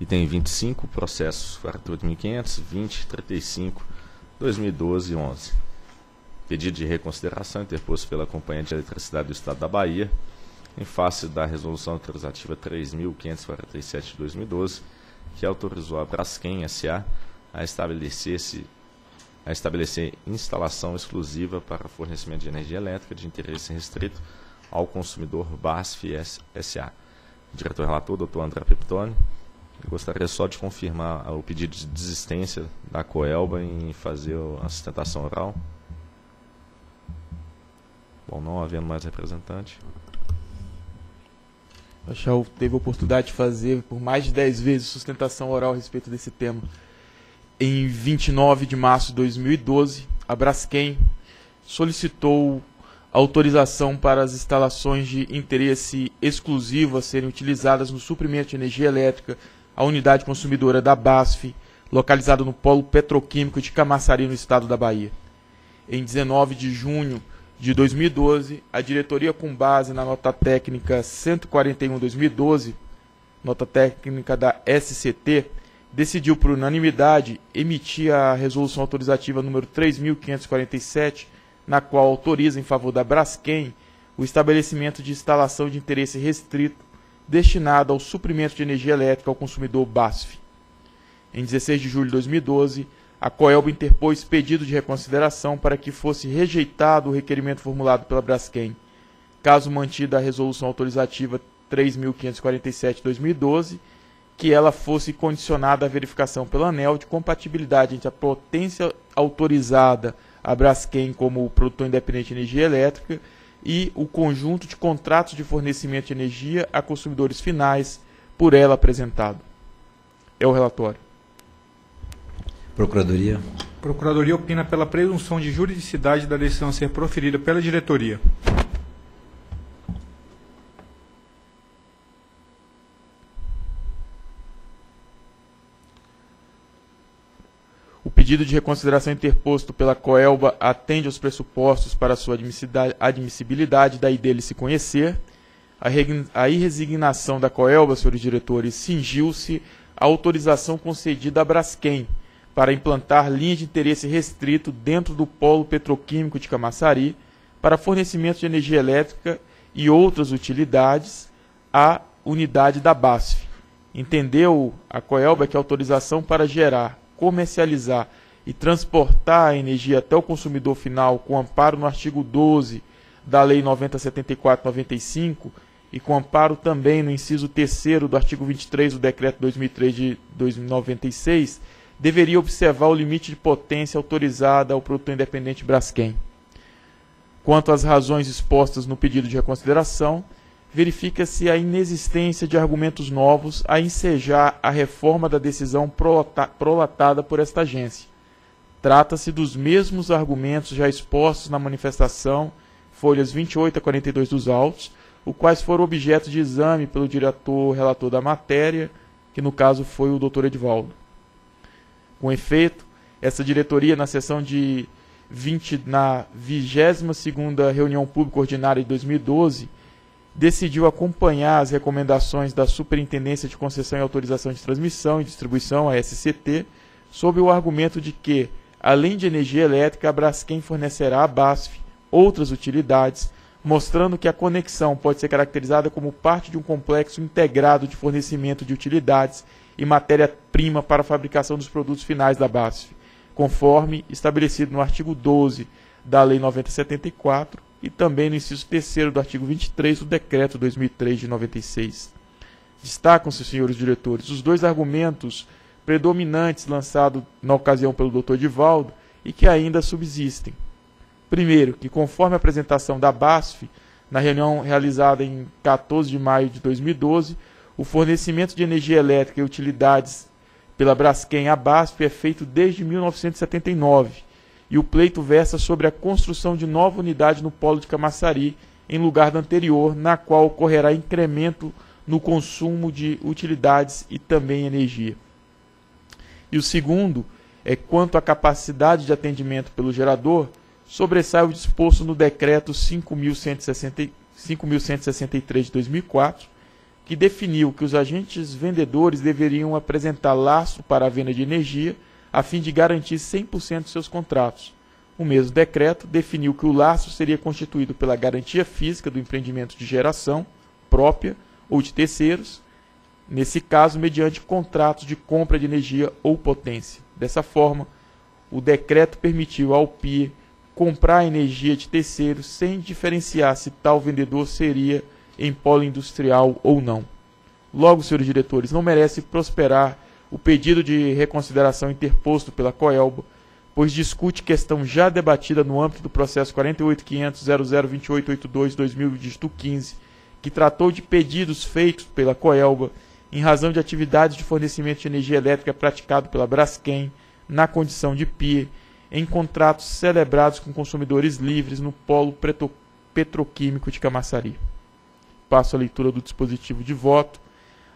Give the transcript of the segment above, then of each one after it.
e tem 25 processos 48.500, 20, 35, 2012 e 11. Pedido de reconsideração interposto pela Companhia de Eletricidade do Estado da Bahia, em face da Resolução Autorizativa 3.547 de 2012, que autorizou a Braskem S.A. a estabelecer instalação exclusiva para fornecimento de energia elétrica de interesse restrito ao consumidor BASF S.A. Diretor relator, Dr. André Pepitone, gostaria só de confirmar o pedido de desistência da Coelba em fazer a sustentação oral. Bom, não havendo mais representante. O Chau teve a oportunidade de fazer por mais de 10 vezes sustentação oral a respeito desse tema. Em 29 de março de 2012, a Braskem solicitou autorização para as instalações de interesse exclusivo a serem utilizadas no suprimento de energia elétrica à unidade consumidora da BASF, localizada no polo petroquímico de Camaçari, no estado da Bahia. Em 19 de junho de 2012, a diretoria, com base na nota técnica 141/2012, nota técnica da SCT, decidiu por unanimidade emitir a resolução autorizativa número 3.547, na qual autoriza em favor da Braskem o estabelecimento de instalação de interesse restrito destinada ao suprimento de energia elétrica ao consumidor BASF. Em 16 de julho de 2012, a Coelba interpôs pedido de reconsideração para que fosse rejeitado o requerimento formulado pela Braskem. Caso mantida a resolução autorizativa 3.547/2012, que ela fosse condicionada à verificação pela ANEEL de compatibilidade entre a potência autorizada à Braskem como produtor independente de energia elétrica e o conjunto de contratos de fornecimento de energia a consumidores finais por ela apresentado. É o relatório. Procuradoria. Procuradoria opina pela presunção de juridicidade da decisão a ser proferida pela diretoria. O pedido de reconsideração interposto pela Coelba atende aos pressupostos para sua admissibilidade, daí dele se conhecer. A irresignação da Coelba, senhores diretores, cingiu-se à autorização concedida à Braskem para implantar linha de interesse restrito dentro do polo petroquímico de Camaçari para fornecimento de energia elétrica e outras utilidades à unidade da BASF. Entendeu a Coelba que a autorização para gerar, comercializar e transportar a energia até o consumidor final com amparo no artigo 12 da Lei 90.74/95 e com amparo também no inciso 3º do artigo 23 do Decreto 2003 de 2096, deveria observar o limite de potência autorizada ao produtor independente Braskem. Quanto às razões expostas no pedido de reconsideração, verifica-se a inexistência de argumentos novos a ensejar a reforma da decisão prolatada por esta agência. Trata-se dos mesmos argumentos já expostos na manifestação, folhas 28 a 42 dos autos, os quais foram objeto de exame pelo diretor relator da matéria, que no caso foi o Dr. Edvaldo. Com efeito, essa diretoria, na sessão de 22ª reunião pública ordinária de 2012, decidiu acompanhar as recomendações da Superintendência de Concessão e Autorização de Transmissão e Distribuição, a SCT, sob o argumento de que, além de energia elétrica, a Braskem fornecerá à BASF outras utilidades, mostrando que a conexão pode ser caracterizada como parte de um complexo integrado de fornecimento de utilidades e matéria-prima para a fabricação dos produtos finais da BASF, conforme estabelecido no artigo 12 da Lei 90.74 e também no inciso 3º do artigo 23 do Decreto 2003 de 96. Destacam-se, senhores diretores, os dois argumentos predominantes lançados na ocasião pelo Dr. Divaldo e que ainda subsistem. Primeiro, que conforme a apresentação da BASF, na reunião realizada em 14 de maio de 2012, o fornecimento de energia elétrica e utilidades pela Braskem à BASF é feito desde 1979 e o pleito versa sobre a construção de nova unidade no polo de Camaçari, em lugar da anterior, na qual ocorrerá incremento no consumo de utilidades e também energia. E o segundo é quanto à capacidade de atendimento pelo gerador, sobressai o disposto no Decreto 5.163 de 2004, que definiu que os agentes vendedores deveriam apresentar lastro para a venda de energia, a fim de garantir 100% de seus contratos. O mesmo decreto definiu que o lastro seria constituído pela garantia física do empreendimento de geração própria ou de terceiros, nesse caso, mediante contratos de compra de energia ou potência. Dessa forma, o decreto permitiu ao PIE comprar energia de terceiros sem diferenciar se tal vendedor seria em polo industrial ou não. Logo, senhores diretores, não merece prosperar o pedido de reconsideração interposto pela Coelba, pois discute questão já debatida no âmbito do processo 48.500.0028.88.2.2015, que tratou de pedidos feitos pela Coelba em razão de atividades de fornecimento de energia elétrica praticado pela Braskem na condição de PIE, em contratos celebrados com consumidores livres no polo petroquímico de Camaçari. Passo a leitura do dispositivo de voto.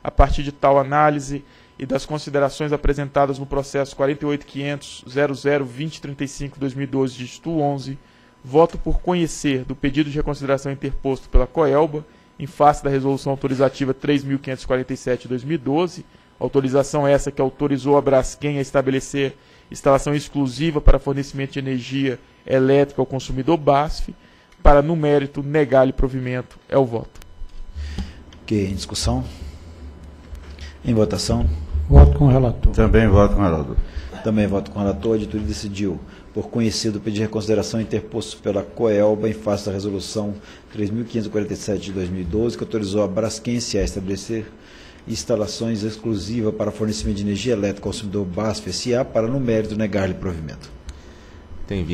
A partir de tal análise e das considerações apresentadas no processo 48.500.002035-2012-11, voto por conhecer do pedido de reconsideração interposto pela Coelba, em face da resolução autorizativa 3.547-2012, autorização essa que autorizou a Braskem a estabelecer instalação exclusiva para fornecimento de energia elétrica ao consumidor BASF, para no mérito negar-lhe provimento. É o voto. Ok, em discussão? Em votação? Voto com o relator. Também voto com o relator. Também voto com o relator. A editoria decidiu, por conhecido, pedir reconsideração interposto pela Coelba em face da resolução 3.547 de 2012, que autorizou a Braskem S.A. a estabelecer instalações exclusivas para fornecimento de energia elétrica ao consumidor BASF S.A. para, no mérito, negar-lhe provimento. Tem 20.